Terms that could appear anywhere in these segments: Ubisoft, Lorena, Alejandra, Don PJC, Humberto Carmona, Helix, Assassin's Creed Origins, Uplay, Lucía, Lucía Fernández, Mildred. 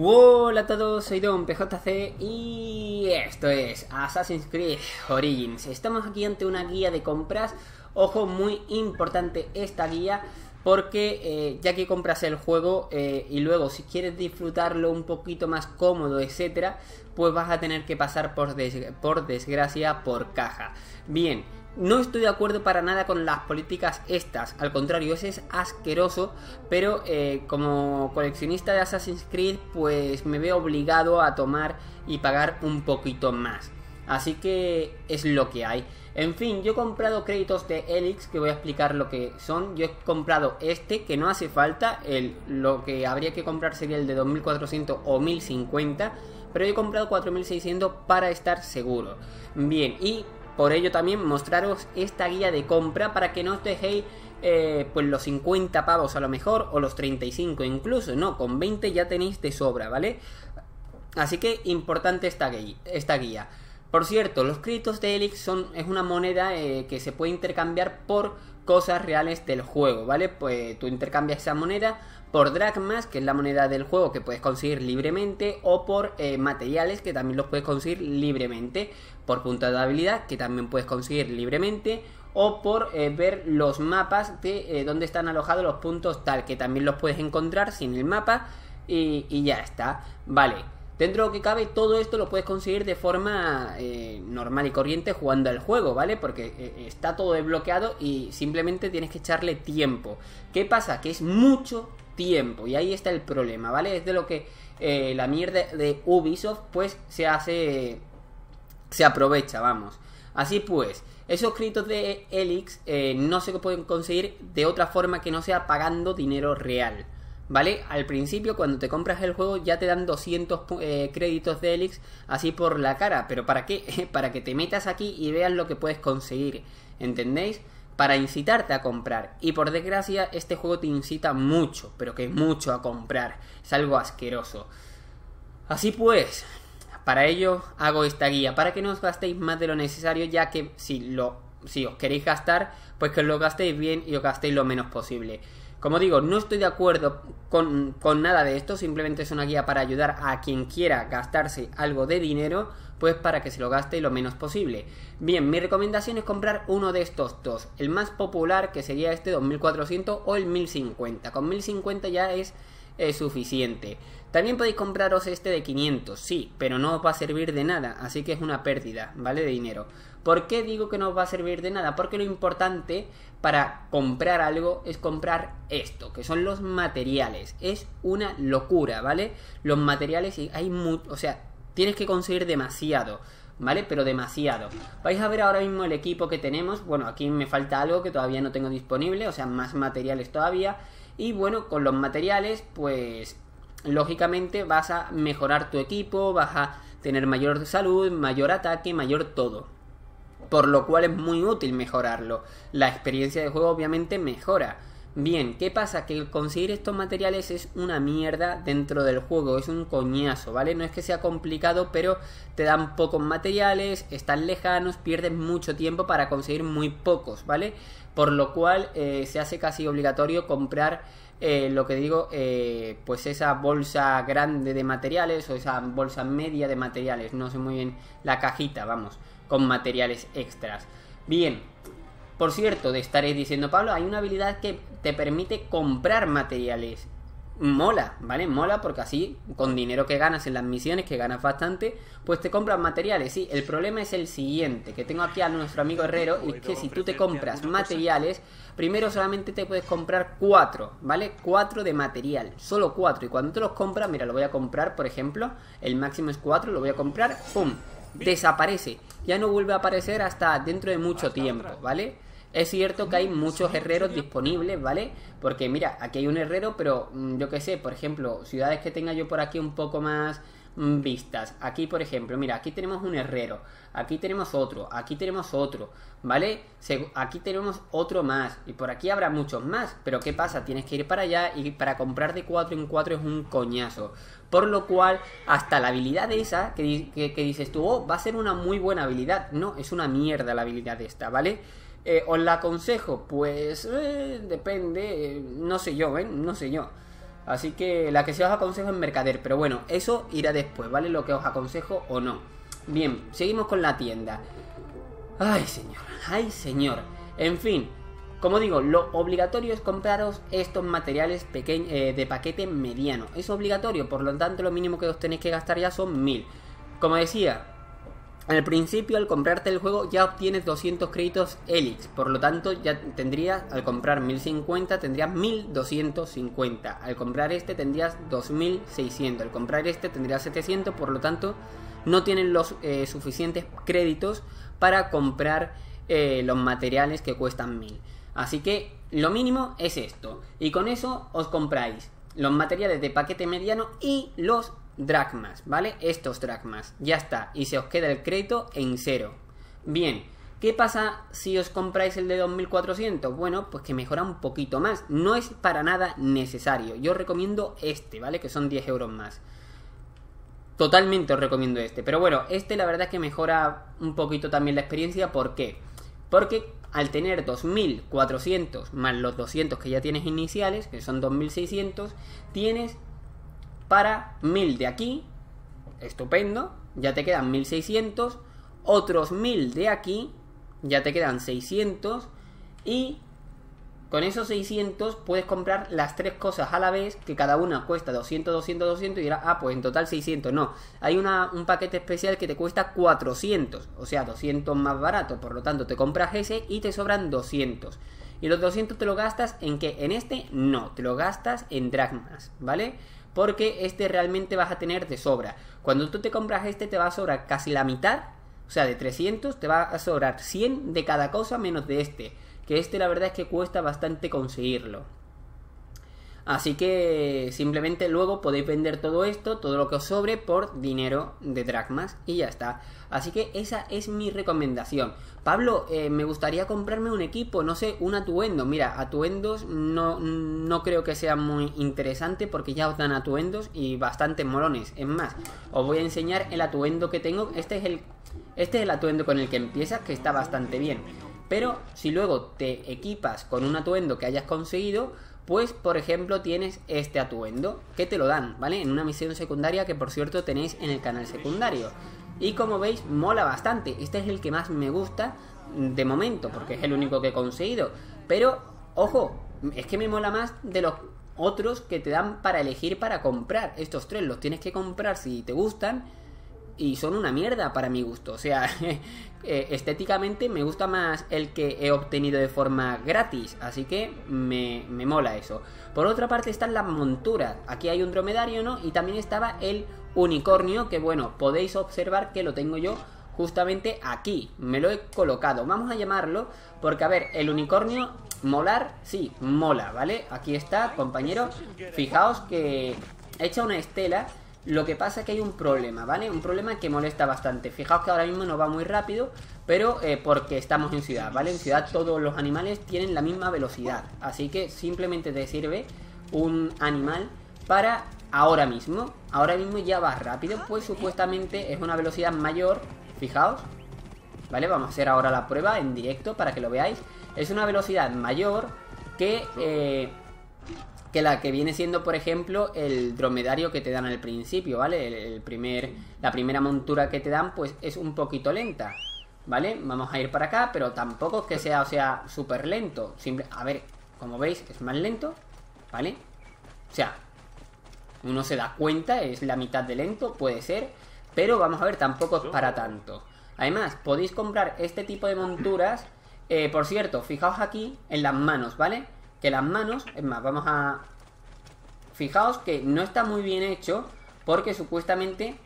Hola a todos, soy Don PJC y esto es Assassin's Creed Origins. Estamos aquí ante una guía de compras. Ojo, muy importante esta guía, porque ya que compras el juego y luego si quieres disfrutarlo un poquito más cómodo, etcétera, pues vas a tener que pasar por desgracia por caja. Bien, no estoy de acuerdo para nada con las políticas estas, al contrario, ese es asqueroso, pero como coleccionista de Assassin's Creed pues me veo obligado a tomar y pagar un poquito más. Así que es lo que hay. En fin, yo he comprado créditos de Helix, que voy a explicar lo que son. Yo he comprado este, que no hace falta. Lo que habría que comprar sería el de 2400 o 1050, pero yo he comprado 4600 para estar seguro. Bien, y por ello también mostraros esta guía de compra para que no os dejéis pues los 50 pavos a lo mejor, o los 35 incluso. No, con 20 ya tenéis de sobra, ¿vale? Así que importante esta guía. Por cierto, los créditos de Helix es una moneda que se puede intercambiar por cosas reales del juego, ¿vale? Pues tú intercambias esa moneda por dracmas, que es la moneda del juego que puedes conseguir libremente, o por materiales, que también los puedes conseguir libremente, por puntos de habilidad, que también puedes conseguir libremente, o por ver los mapas de dónde están alojados los puntos tal, que también los puedes encontrar sin el mapa, y ya está, vale. Dentro de lo que cabe, todo esto lo puedes conseguir de forma normal y corriente jugando al juego, ¿vale? Porque está todo desbloqueado y simplemente tienes que echarle tiempo. ¿Qué pasa? Que es mucho tiempo y ahí está el problema, ¿vale? Es de lo que la mierda de Ubisoft pues se aprovecha, vamos. Así pues, esos créditos de Helix no se pueden conseguir de otra forma que no sea pagando dinero real, ¿vale? Al principio, cuando te compras el juego, ya te dan 200 créditos de Helix así por la cara. ¿Pero para qué? Para que te metas aquí y veas lo que puedes conseguir, ¿entendéis? Para incitarte a comprar. Y por desgracia, este juego te incita mucho, pero que mucho, a comprar. Es algo asqueroso. Así pues, para ello hago esta guía, para que no os gastéis más de lo necesario, ya que si os queréis gastar, pues que os lo gastéis bien y os gastéis lo menos posible. Como digo, no estoy de acuerdo con nada de esto, simplemente es una guía para ayudar a quien quiera gastarse algo de dinero, pues para que se lo gaste lo menos posible. Bien, mi recomendación es comprar uno de estos dos, el más popular, que sería este 2400 o el 1050, con 1050 ya es suficiente. También podéis compraros este de 500, sí, pero no os va a servir de nada, así que es una pérdida, ¿vale? De dinero. ¿Por qué digo que no os va a servir de nada? Porque lo importante para comprar algo es comprar esto, que son los materiales. Es una locura, ¿vale? Los materiales, y hay mucho, o sea, tienes que conseguir demasiado, ¿vale? Pero demasiado. Vais a ver ahora mismo el equipo que tenemos. Bueno, aquí me falta algo que todavía no tengo disponible, o sea, más materiales todavía. Y bueno, con los materiales, pues lógicamente vas a mejorar tu equipo, vas a tener mayor salud, mayor ataque, mayor todo. Por lo cual es muy útil mejorarlo. La experiencia de juego obviamente mejora. Bien, ¿qué pasa? Que conseguir estos materiales es una mierda dentro del juego, es un coñazo, ¿vale? No es que sea complicado, pero te dan pocos materiales, están lejanos, pierdes mucho tiempo para conseguir muy pocos, ¿vale? Por lo cual se hace casi obligatorio comprar lo que digo, pues esa bolsa grande de materiales, o esa bolsa media de materiales, no sé muy bien, la cajita, vamos, con materiales extras. Bien, por cierto, te estaréis diciendo, Pablo, hay una habilidad que te permite comprar materiales. Mola, ¿vale? Mola porque así, con dinero que ganas en las misiones, que ganas bastante, pues te compras materiales, sí. El problema es el siguiente, que tengo aquí a nuestro amigo Herrero, y es que si tú te compras materiales, primero solamente te puedes comprar 4, ¿vale? 4 de material, solo 4, y cuando te los compras, mira, lo voy a comprar, por ejemplo, el máximo es 4, lo voy a comprar, ¡pum! Desaparece, ya no vuelve a aparecer hasta dentro de mucho tiempo, ¿vale? Es cierto que hay muchos herreros disponibles, ¿vale? Porque mira, aquí hay un herrero, pero yo qué sé, por ejemplo, ciudades que tenga yo por aquí un poco más vistas. Aquí, por ejemplo, mira, aquí tenemos un herrero, aquí tenemos otro, ¿vale? Aquí tenemos otro más, y por aquí habrá muchos más, pero ¿qué pasa? Tienes que ir para allá, y para comprar de 4 en 4 es un coñazo. Por lo cual, hasta la habilidad esa que dices tú, oh, va a ser una muy buena habilidad. No, es una mierda la habilidad esta, ¿vale? ¿Os la aconsejo? Pues depende, no sé yo, ¿ven? No sé yo. Así que la que sí os aconsejo es mercader, pero bueno, eso irá después, ¿vale? Lo que os aconsejo o no. Bien, seguimos con la tienda. ¡Ay, señor! ¡Ay, señor! En fin, como digo, lo obligatorio es compraros estos materiales de paquete mediano. Es obligatorio, por lo tanto lo mínimo que os tenéis que gastar ya son 1000. Como decía, al principio al comprarte el juego ya obtienes 200 créditos Helix, por lo tanto ya tendrías, al comprar 1050 tendrías 1250, al comprar este tendrías 2600, al comprar este tendrías 700, por lo tanto no tienen los suficientes créditos para comprar los materiales que cuestan 1000. Así que lo mínimo es esto, y con eso os compráis los materiales de paquete mediano y los dracmas, ¿vale? Estos dracmas, ya está, y se os queda el crédito en cero. Bien, ¿qué pasa si os compráis el de 2400? Bueno, pues que mejora un poquito más, no es para nada necesario. Yo recomiendo este, ¿vale? Que son 10 euros más. Totalmente os recomiendo este, pero bueno, este la verdad es que mejora un poquito también la experiencia. ¿Por qué? Porque al tener 2400 más los 200 que ya tienes iniciales, que son 2600, tienes para 1000 de aquí, estupendo, ya te quedan 1600, otros 1000 de aquí, ya te quedan 600, y con esos 600 puedes comprar las tres cosas a la vez, que cada una cuesta 200, 200, 200, y dirás, ah, pues en total 600, no, hay un paquete especial que te cuesta 400, o sea, 200 más barato, por lo tanto te compras ese y te sobran 200, y los 200 te lo gastas en que en este no, te lo gastas en dracmas, ¿vale? Porque este realmente vas a tener de sobra. Cuando tú te compras este te va a sobrar casi la mitad. O sea, de 300 te va a sobrar 100 de cada cosa menos de este. Que este la verdad es que cuesta bastante conseguirlo. Así que simplemente luego podéis vender todo esto, todo lo que os sobre por dinero de dracmas y ya está. Así que esa es mi recomendación. Pablo, me gustaría comprarme un equipo, no sé, un atuendo. Mira, atuendos no creo que sea muy interesante porque ya os dan atuendos y bastante molones. Es más, os voy a enseñar el atuendo que tengo. Este es el atuendo con el que empiezas, que está bastante bien. Pero si luego te equipas con un atuendo que hayas conseguido, pues por ejemplo tienes este atuendo que te lo dan, ¿vale? En una misión secundaria que por cierto tenéis en el canal secundario. Y como veis mola bastante, este es el que más me gusta de momento porque es el único que he conseguido. Pero, ojo, es que me mola más de los otros que te dan para elegir para comprar. Estos tres los tienes que comprar si te gustan y son una mierda para mi gusto. O sea, estéticamente me gusta más el que he obtenido de forma gratis. Así que me mola eso. Por otra parte están las monturas. Aquí hay un dromedario, ¿no? Y también estaba el unicornio, que bueno, podéis observar que lo tengo yo justamente aquí. Me lo he colocado. Vamos a llamarlo porque, a ver, el unicornio molar, sí, mola, ¿vale? Aquí está, compañero. Fijaos que echa una estela. Lo que pasa es que hay un problema, ¿vale? Un problema que molesta bastante. Fijaos que ahora mismo nos va muy rápido, pero porque estamos en ciudad, ¿vale? En ciudad todos los animales tienen la misma velocidad. Así que simplemente te sirve un animal para ahora mismo. Ahora mismo ya va rápido, pues supuestamente es una velocidad mayor. Fijaos, ¿vale? Vamos a hacer ahora la prueba en directo para que lo veáis. Es una velocidad mayor que la que viene siendo, por ejemplo, el dromedario que te dan al principio, ¿vale? La primera montura que te dan, pues es un poquito lenta, ¿vale? Vamos a ir para acá, pero tampoco es que sea, o sea, súper lento. A ver, como veis, es más lento, ¿vale? O sea, uno se da cuenta, es la mitad de lento, puede ser, pero vamos a ver, tampoco es para tanto. Además, podéis comprar este tipo de monturas, por cierto, fijaos aquí en las manos, ¿vale? Que las manos, es más, vamos a... Fijaos que no está muy bien hecho porque supuestamente,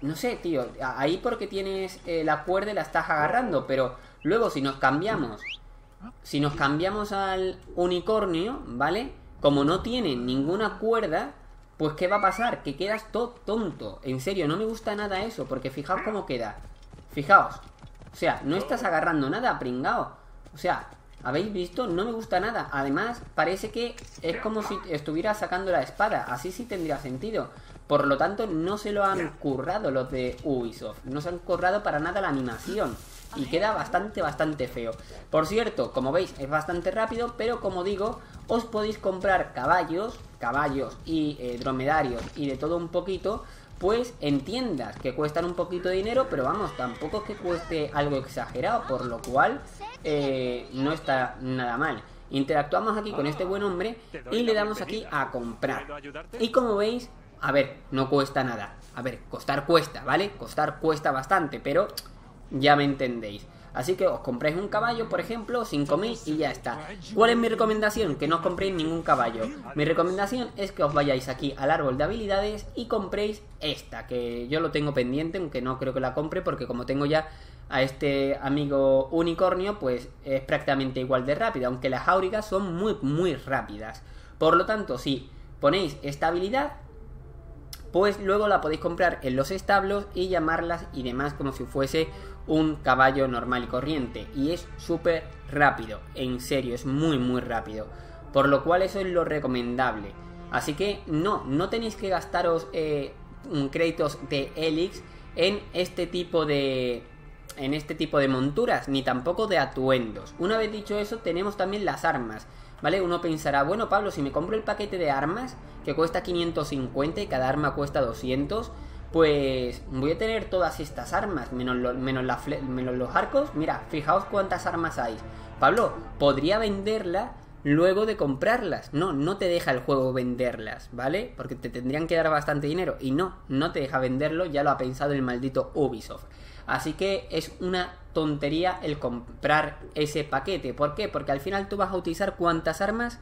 no sé, tío, ahí porque tienes la cuerda y la estás agarrando, pero luego si nos cambiamos al unicornio, ¿vale? Como no tiene ninguna cuerda, pues ¿qué va a pasar? Que quedas todo tonto, en serio, no me gusta nada eso, porque fijaos cómo queda, fijaos, o sea, no estás agarrando nada, pringao, o sea... ¿Habéis visto? No me gusta nada. Además, parece que es como si estuviera sacando la espada. Así sí tendría sentido. Por lo tanto, no se lo han currado los de Ubisoft. No se han currado para nada la animación. y queda bastante feo. Por cierto, como veis es bastante rápido, pero como digo, os podéis comprar caballos y dromedarios y de todo un poquito, pues en tiendas que cuestan un poquito de dinero, pero vamos, tampoco es que cueste algo exagerado, por lo cual no está nada mal. Interactuamos aquí con este buen hombre y le damos aquí a comprar. Y como veis, a ver, no cuesta nada. A ver, costar cuesta, ¿vale? Costar cuesta bastante, pero ya me entendéis. Así que os compráis un caballo, por ejemplo, 5.000 y ya está. ¿Cuál es mi recomendación? Que no os compréis ningún caballo. Mi recomendación es que os vayáis aquí al árbol de habilidades y compréis esta, que yo lo tengo pendiente, aunque no creo que la compre, porque como tengo ya a este amigo unicornio, pues es prácticamente igual de rápida, aunque las áurigas son muy rápidas. Por lo tanto, si ponéis esta habilidad, pues luego la podéis comprar en los establos y llamarlas y demás como si fuese un caballo normal y corriente. Y es súper rápido, en serio, es muy rápido. Por lo cual eso es lo recomendable. Así que no tenéis que gastaros créditos de Helix en este tipo de... monturas, ni tampoco de atuendos. Una vez dicho eso, tenemos también las armas, ¿vale? Uno pensará, bueno, Pablo, si me compro el paquete de armas, que cuesta 550 y cada arma cuesta 200, pues voy a tener todas estas armas, menos los arcos. Mira, fijaos cuántas armas hay. Pablo, podría venderla luego de comprarlas. No, no te deja el juego venderlas, ¿vale? Porque te tendrían que dar bastante dinero. Y no te deja venderlo, ya lo ha pensado el maldito Ubisoft. Así que es una tontería el comprar ese paquete. ¿Por qué? Porque al final tú vas a utilizar ¿cuántas armas?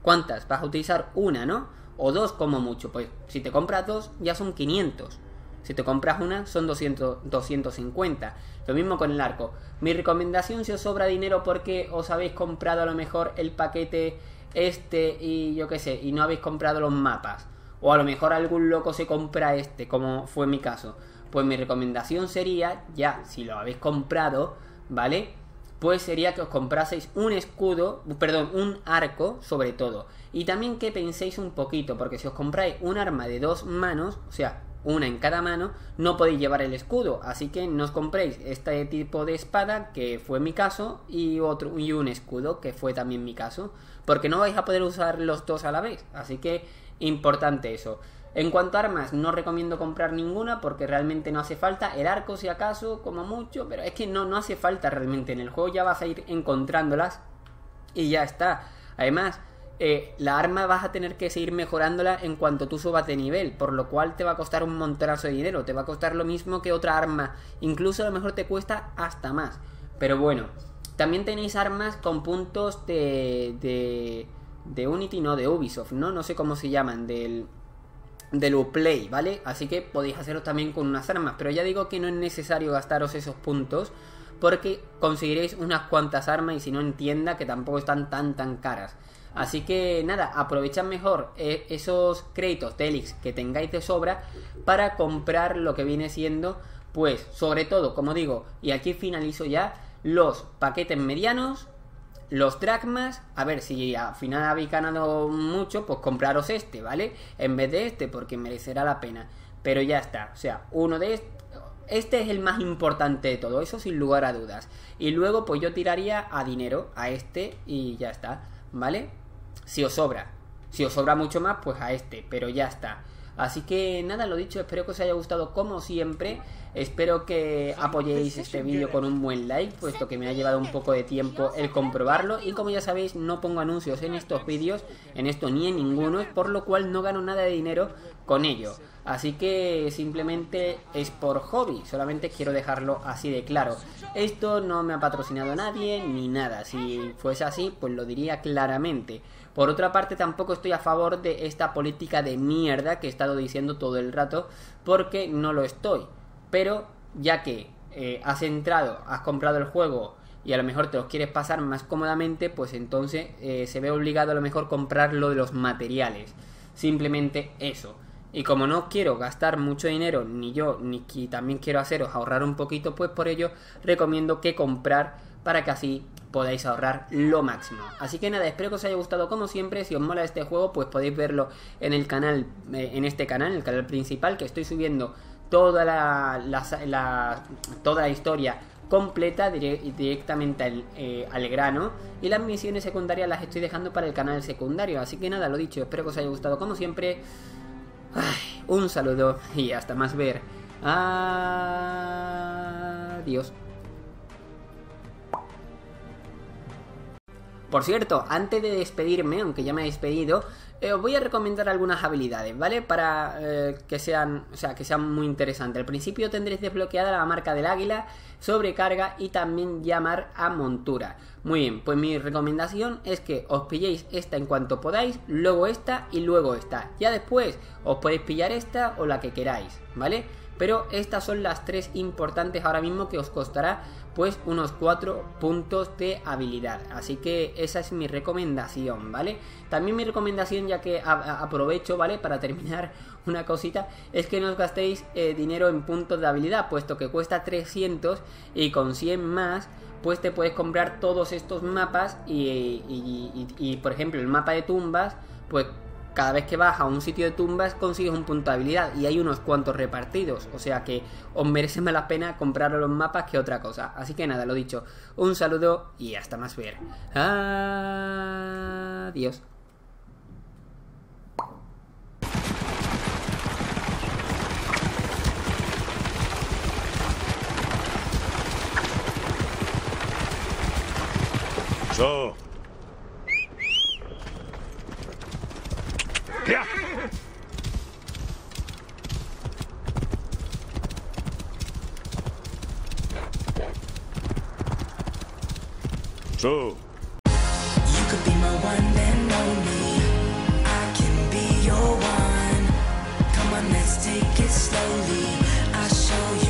¿Cuántas? Vas a utilizar una, ¿no? O dos como mucho. Pues si te compras dos ya son 500. Si te compras una son 250. Lo mismo con el arco. Mi recomendación, si os sobra dinero porque os habéis comprado a lo mejor el paquete este y yo qué sé, y no habéis comprado los mapas, o a lo mejor algún loco se compra este, como fue mi caso, pues mi recomendación sería, ya si lo habéis comprado, ¿vale? Pues sería que os compraseis un escudo, perdón, un arco sobre todo. Y también que penséis un poquito, porque si os compráis un arma de dos manos, o sea, una en cada mano, no podéis llevar el escudo. Así que no os compréis este tipo de espada, que fue mi caso, y un escudo, que fue también mi caso, porque no vais a poder usar los dos a la vez. Así que importante eso. En cuanto a armas, no recomiendo comprar ninguna porque realmente no hace falta. El arco si acaso, como mucho, pero es que no hace falta realmente. En el juego ya vas a ir encontrándolas y ya está. Además, la arma vas a tener que seguir mejorándola en cuanto tú subas de nivel, por lo cual te va a costar un montonazo de dinero. Te va a costar lo mismo que otra arma, incluso a lo mejor te cuesta hasta más. Pero bueno, también tenéis armas con puntos de Unity, no, de Ubisoft, no sé cómo se llaman, del Uplay, ¿vale? Así que podéis haceros también con unas armas, pero ya digo que no es necesario gastaros esos puntos porque conseguiréis unas cuantas armas, y si no, en tienda, que tampoco están tan caras. Así que nada, aprovechad mejor esos créditos de Helix que tengáis de sobra para comprar lo que viene siendo, pues sobre todo, como digo, y aquí finalizo ya, los paquetes medianos, los dracmas. A ver, si al final habéis ganado mucho, pues compraros este, ¿vale? En vez de este, porque merecerá la pena. Pero ya está, o sea, uno de estos. Este es el más importante de todo, eso sin lugar a dudas. Y luego pues yo tiraría a dinero, a este, y ya está, ¿vale? Si os sobra, si os sobra mucho más, pues a este, pero ya está. Así que nada, lo dicho, espero que os haya gustado como siempre. Espero que apoyéis este vídeo con un buen like, puesto que me ha llevado un poco de tiempo el comprobarlo. Y como ya sabéis, no pongo anuncios en estos vídeos, en esto ni en ninguno, por lo cual no gano nada de dinero con ello. Así que simplemente es por hobby, solamente quiero dejarlo así de claro. Esto no me ha patrocinado nadie ni nada, si fuese así pues lo diría claramente. Por otra parte, tampoco estoy a favor de esta política de mierda que he estado diciendo todo el rato, porque no lo estoy. Pero ya que has entrado, has comprado el juego y a lo mejor te los quieres pasar más cómodamente, pues entonces se ve obligado a lo mejor comprar lo de los materiales. Simplemente eso. Y como no quiero gastar mucho dinero, ni yo, ni también quiero haceros ahorrar un poquito, pues por ello recomiendo que comprar para que así podáis ahorrar lo máximo. Así que nada, espero que os haya gustado como siempre. Si os mola este juego, pues podéis verlo en el canal, en este canal, el canal principal, que estoy subiendo toda la historia completa, directamente al grano, y las misiones secundarias las estoy dejando para el canal secundario. Así que nada, lo dicho, espero que os haya gustado como siempre. Ay, un saludo y hasta más ver. Adiós. Por cierto, antes de despedirme, aunque ya me he despedido, os voy a recomendar algunas habilidades, ¿vale? Para que sean muy interesantes. Al principio tendréis desbloqueada la marca del águila, sobrecarga y también llamar a montura. Muy bien, pues mi recomendación es que os pilléis esta en cuanto podáis, luego esta y luego esta. Ya después os podéis pillar esta o la que queráis, ¿vale? Pero estas son las tres importantes ahora mismo, que os costará pues unos 4 puntos de habilidad. Así que esa es mi recomendación, ¿vale? También mi recomendación, ya que aprovecho, ¿vale?, para terminar una cosita, es que no os gastéis dinero en puntos de habilidad, puesto que cuesta 300 y con 100 más pues te puedes comprar todos estos mapas y por ejemplo el mapa de tumbas, pues cada vez que vas a un sitio de tumbas consigues un punto de habilidad, y hay unos cuantos repartidos, o sea que os merece más la pena comprar los mapas que otra cosa. Así que nada, lo dicho, un saludo y hasta más ver. Adiós. So. Yeah. So. You could be my one and only. I can be your one. Come on, let's take it slowly. I'll show you.